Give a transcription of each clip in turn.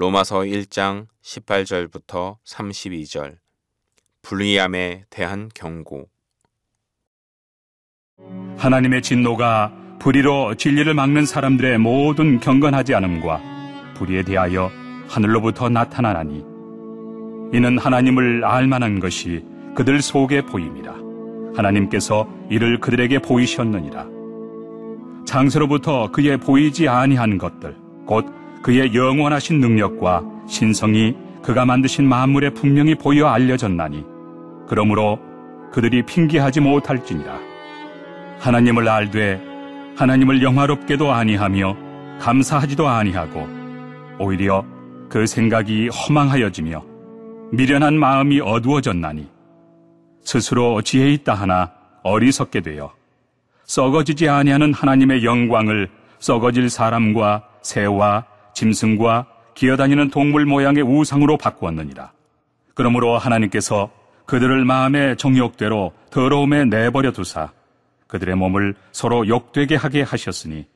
로마서 1장 18절부터 32절 불의함에 대한 경고. 하나님의 진노가 불의로 진리를 막는 사람들의 모든 경건하지 않음과 불의에 대하여 하늘로부터 나타나나니 이는 하나님을 알만한 것이 그들 속에 보임이라. 하나님께서 이를 그들에게 보이셨느니라. 장세로부터 그의 보이지 아니한 것들 곧 그의 영원하신 능력과 신성이 그가 만드신 만물에 분명히 보여 알려졌나니 그러므로 그들이 핑계하지 못할지니라. 하나님을 알되 하나님을 영화롭게도 아니하며 감사하지도 아니하고 오히려 그 생각이 허망하여지며 미련한 마음이 어두워졌나니 스스로 지혜 있다 하나 어리석게 되어 썩어지지 아니하는 하나님의 영광을 썩어질 사람과 새와 짐승과 기어다니는 동물 모양의 우상으로 바꾸었느니라. 그러므로 하나님께서 그들을 마음의 정욕대로 더러움에 내버려 두사 그들의 몸을 서로 욕되게 하게 하셨으니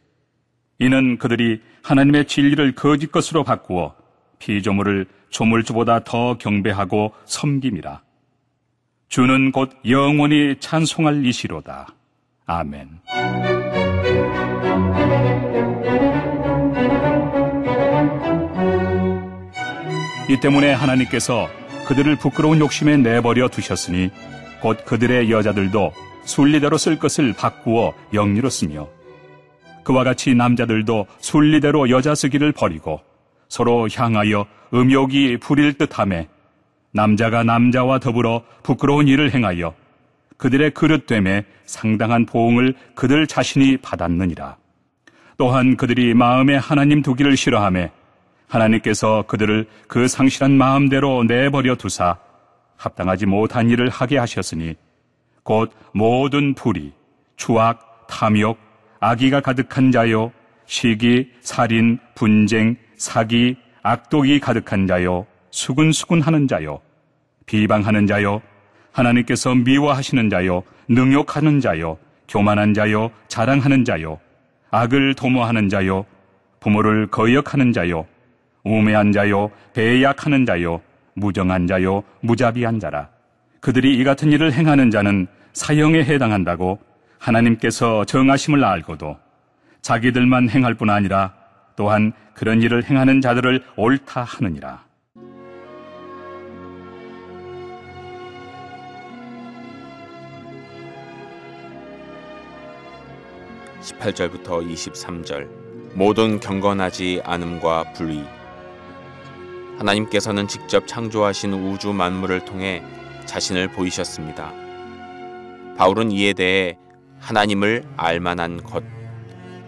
이는 그들이 하나님의 진리를 거짓 것으로 바꾸어 피조물을 조물주보다 더 경배하고 섬김이라. 주는 곧 영원히 찬송할 이시로다. 아멘. 이 때문에 하나님께서 그들을 부끄러운 욕심에 내버려 두셨으니 곧 그들의 여자들도 순리대로 쓸 것을 바꾸어 영리로 쓰며 그와 같이 남자들도 순리대로 여자 쓰기를 버리고 서로 향하여 음욕이 부릴 듯하며 남자가 남자와 더불어 부끄러운 일을 행하여 그들의 그릇됨에 상당한 보응을 그들 자신이 받았느니라. 또한 그들이 마음에 하나님 두기를 싫어하며 하나님께서 그들을 그 상실한 마음대로 내버려 두사 합당하지 못한 일을 하게 하셨으니 곧 모든 불의, 추악, 탐욕, 악의가 가득한 자요, 시기, 살인, 분쟁, 사기, 악독이 가득한 자요, 수군수군하는 자요, 비방하는 자요, 하나님께서 미워하시는 자요, 능욕하는 자요, 교만한 자요, 자랑하는 자요, 악을 도모하는 자요, 부모를 거역하는 자요, 우매한 자요, 배약하는 자요, 무정한 자요, 무자비한 자라. 그들이 이 같은 일을 행하는 자는 사형에 해당한다고 하나님께서 정하심을 알고도 자기들만 행할 뿐 아니라 또한 그런 일을 행하는 자들을 옳다 하느니라. (18절부터 23절) 모든 경건하지 않음과 불의. 하나님께서는 직접 창조하신 우주 만물을 통해 자신을 보이셨습니다. 바울은 이에 대해 하나님을 알만한 것,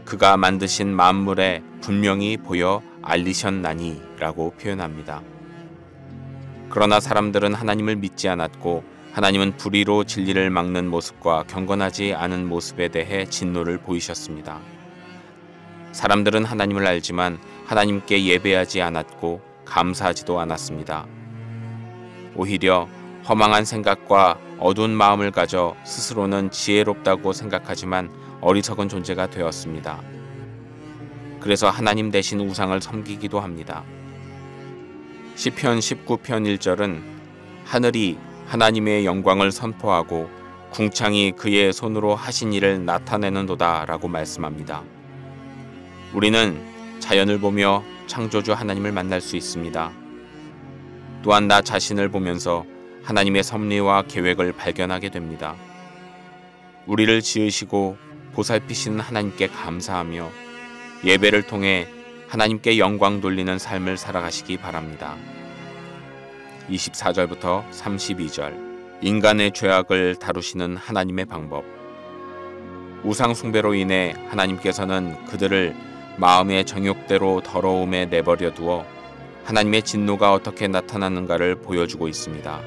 그가 만드신 만물에 분명히 보여 알리셨나니 라고 표현합니다. 그러나 사람들은 하나님을 믿지 않았고 하나님은 불의로 진리를 막는 모습과 경건하지 않은 모습에 대해 진노를 보이셨습니다. 사람들은 하나님을 알지만 하나님께 예배하지 않았고 감사하지도 않았습니다. 오히려 허망한 생각과 어두운 마음을 가져 스스로는 지혜롭다고 생각하지만 어리석은 존재가 되었습니다. 그래서 하나님 대신 우상을 섬기기도 합니다. 시편 19편 1절은 하늘이 하나님의 영광을 선포하고 궁창이 그의 손으로 하신 일을 나타내는도다 라고 말씀합니다. 우리는 자연을 보며 창조주 하나님을 만날 수 있습니다. 또한 나 자신을 보면서 하나님의 섭리와 계획을 발견하게 됩니다. 우리를 지으시고 보살피시는 하나님께 감사하며 예배를 통해 하나님께 영광 돌리는 삶을 살아가시기 바랍니다. 24절부터 32절 인간의 죄악을 다루시는 하나님의 방법. 우상 숭배로 인해 하나님께서는 그들을 마음의 정욕대로 더러움에 내버려 두어 하나님의 진노가 어떻게 나타나는가를 보여주고 있습니다.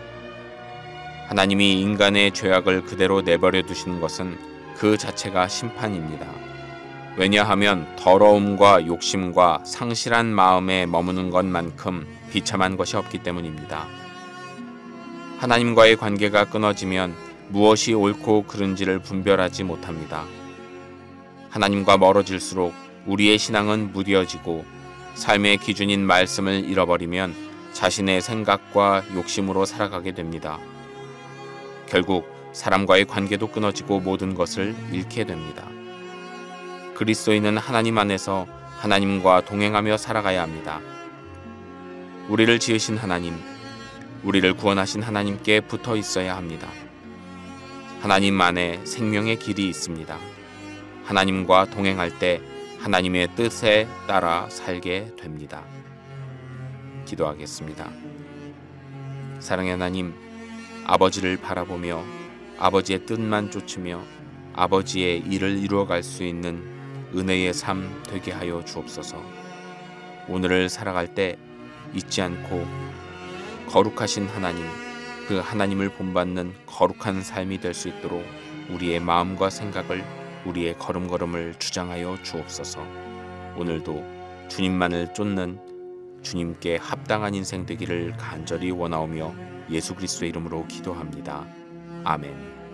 하나님이 인간의 죄악을 그대로 내버려 두시는 것은 그 자체가 심판입니다. 왜냐하면 더러움과 욕심과 상실한 마음에 머무는 것만큼 비참한 것이 없기 때문입니다. 하나님과의 관계가 끊어지면 무엇이 옳고 그른지를 분별하지 못합니다. 하나님과 멀어질수록 우리의 신앙은 무뎌지고 삶의 기준인 말씀을 잃어버리면 자신의 생각과 욕심으로 살아가게 됩니다. 결국 사람과의 관계도 끊어지고 모든 것을 잃게 됩니다. 그리스도인은 하나님 안에서 하나님과 동행하며 살아가야 합니다. 우리를 지으신 하나님, 우리를 구원하신 하나님께 붙어 있어야 합니다. 하나님 안에 생명의 길이 있습니다. 하나님과 동행할 때 하나님의 뜻에 따라 살게 됩니다. 기도하겠습니다. 사랑의 하나님, 아버지를 바라보며 아버지의 뜻만 쫓으며 아버지의 일을 이루어갈 수 있는 은혜의 삶 되게 하여 주옵소서. 오늘을 살아갈 때 잊지 않고 거룩하신 하나님, 그 하나님을 본받는 거룩한 삶이 될 수 있도록 우리의 마음과 생각을, 우리의 걸음걸음을 주장하여 주옵소서. 오늘도 주님만을 쫓는 주님께 합당한 인생 되기를 간절히 원하오며 예수 그리스도의 이름으로 기도합니다. 아멘.